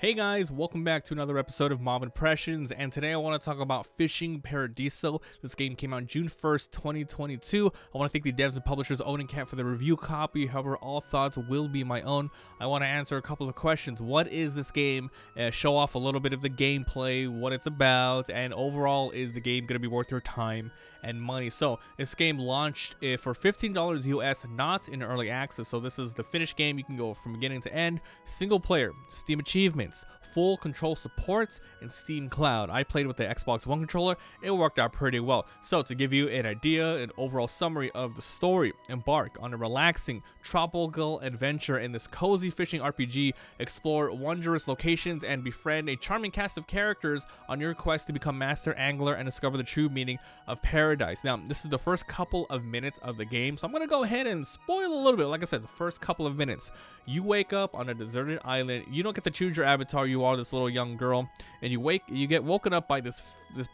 Hey guys, welcome back to another episode of Mabi Impressions, and today I want to talk about Fishing Paradiso. This game came out June 1st, 2022. I want to thank the devs and publishers Owning Cat for the review copy, however all thoughts will be my own. I want to answer a couple of questions. What is this game? Show off a little bit of the gameplay, what it's about, and overall, is the game going to be worth your time and money? So this game launched for $15 US, not in early access, so this is the finished game. You can go from beginning to end, single player, Steam achievement, full control supports, and Steam Cloud. I played with the Xbox One controller. It worked out pretty well. So to give you an idea, an overall summary of the story, embark on a relaxing tropical adventure in this cozy fishing RPG. Explore wondrous locations and befriend a charming cast of characters on your quest to become master angler and discover the true meaning of paradise. Now, this is the first couple of minutes of the game, so I'm going to go ahead and spoil a little bit. Like I said, the first couple of minutes. You wake up on a deserted island. You don't get to choose your avatar. You are this little young girl, and you get woken up by this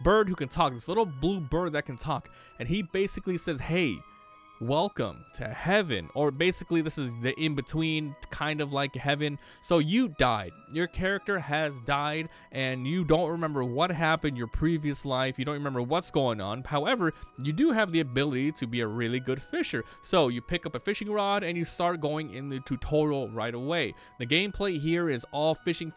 bird who can talk, this little blue bird that can talk, and he basically says, hey, welcome to heaven, or basically this is the in-between, kind of like heaven. So you died, your character has died, and you don't remember what happened your previous life, you don't remember what's going on. However, you do have the ability to be a really good fisher, so you pick up a fishing rod and you start going in the tutorial right away. The gameplay here is all fishing.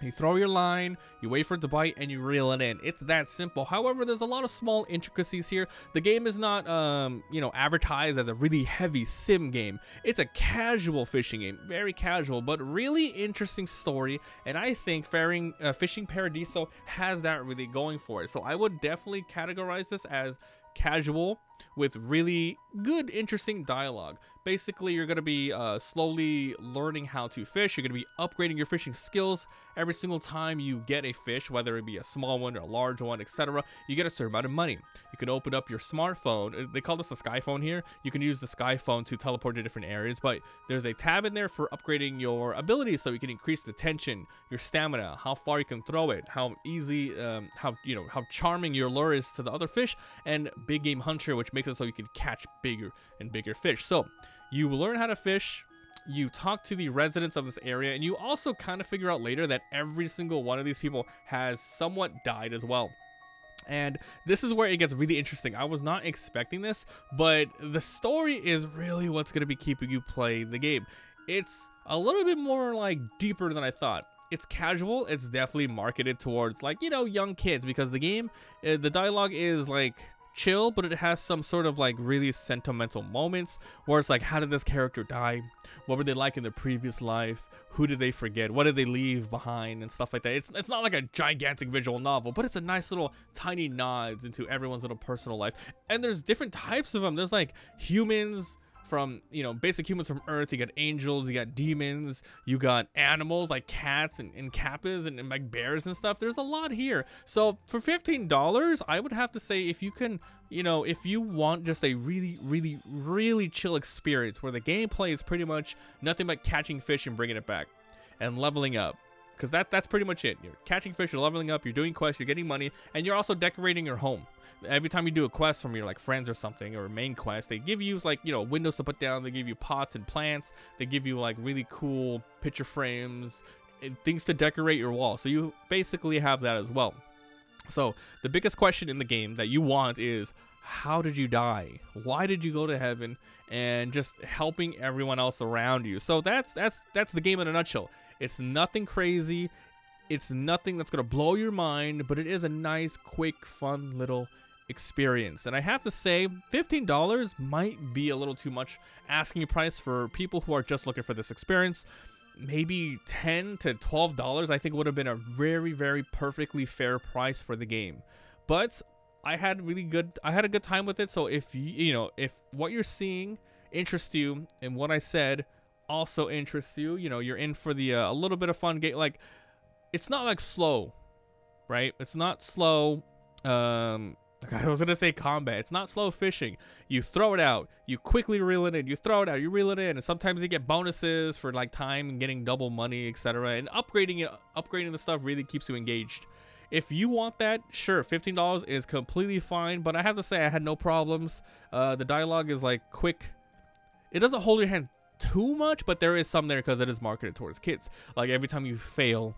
You throw your line, you wait for it to bite, and you reel it in. It's that simple. However, there's a lot of small intricacies here. The game is not, advertised as a really heavy sim game. It's a casual fishing game, very casual, but really interesting story. And I think Fishing Paradiso has that really going for it. So I would definitely categorize this as casual with really good, interesting dialogue. Basically, you're going to be slowly learning how to fish. You're going to be upgrading your fishing skills every single time you get a fish, whether it be a small one or a large one, etc. You get a certain amount of money. You can open up your smartphone. They call this a Skyphone here. You can use the Skyphone to teleport to different areas, but there's a tab in there for upgrading your abilities, so you can increase the tension, your stamina, how far you can throw it, how easy, how charming your lure is to the other fish, and big game hunter, which makes it so you can catch bigger and bigger fish. So you learn how to fish, you talk to the residents of this area, and you also kind of figure out later that every single one of these people has somewhat died as well. And this is where it gets really interesting. I was not expecting this, but the story is really what's going to be keeping you playing the game. It's a little bit more like deeper than I thought. It's casual. It's definitely marketed towards like, young kids, because the game, the dialogue is like chill, but it has some sort of like really sentimental moments where it's like, how did this character die? What were they like in their previous life? Who did they forget? What did they leave behind? And stuff like that. It's not like a gigantic visual novel, but it's a nice little tiny nods into everyone's little personal life. And there's different types of them. There's like humans from, basic humans from Earth. You got angels, you got demons, you got animals like cats and kappas and like bears and stuff. There's a lot here. So for $15, I would have to say, if you can, if you want just a really, really, really chill experience where the gameplay is pretty much nothing but catching fish and bringing it back and leveling up, because that's pretty much it. You're catching fish, you're leveling up, you're doing quests, you're getting money, and you're also decorating your home. Every time you do a quest from your like friends or something, or main quest, they give you like, windows to put down, they give you pots and plants, they give you like really cool picture frames and things to decorate your wall. So you basically have that as well. So the biggest question in the game that you want is, how did you die? Why did you go to heaven? And just helping everyone else around you. So that's the game in a nutshell. It's nothing crazy. It's nothing that's going to blow your mind, but it is a nice, quick, fun little experience. And I have to say, $15 might be a little too much asking price for people who are just looking for this experience. Maybe $10 to $12, I think, would have been a very, very perfectly fair price for the game. But I had a good time with it. So if if what you're seeing interests you and what I said also interests you, you're in for the a little bit of fun game. Like, it's not like slow, right? It's not slow. I was gonna say combat. It's not slow fishing. You throw it out, you quickly reel it in, you throw it out, you reel it in, and sometimes you get bonuses for like time and getting double money, etc. And upgrading the stuff really keeps you engaged. If you want that, sure, $15 is completely fine. But I have to say, I had no problems. The dialogue is like quick. It doesn't hold your hand too much, but there is some there because it is marketed towards kids. Like every time you fail,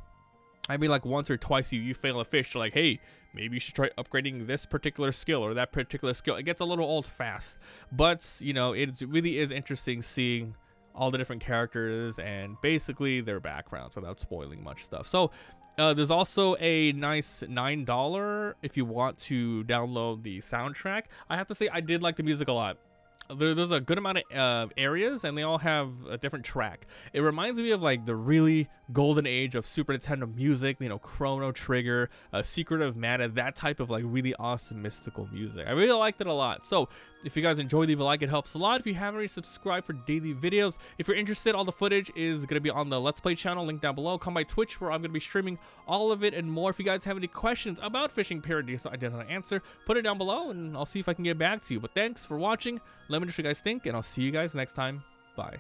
I mean like once or twice you fail a fish, you're like, hey, maybe you should try upgrading this particular skill or that particular skill. It gets a little old fast, but you know, it really is interesting seeing all the different characters and basically their backgrounds without spoiling much stuff. So there's also a nice $9 if you want to download the soundtrack. I have to say I did like the music a lot. There's a good amount of areas and they all have a different track. It reminds me of like the really golden age of Super Nintendo music, you know, Chrono Trigger, Secret of Mana, that type of like really awesome mystical music. I really liked it a lot. So if you guys enjoyed, leave a like, it helps a lot. If you haven't already, subscribed for daily videos. If you're interested, all the footage is going to be on the Let's Play channel, link down below. Come by Twitch where I'm going to be streaming all of it and more. If you guys have any questions about Fishing Paradiso I didn't know how to answer, put it down below and I'll see if I can get back to you. But thanks for watching. Let me know what you guys think and I'll see you guys next time. Bye.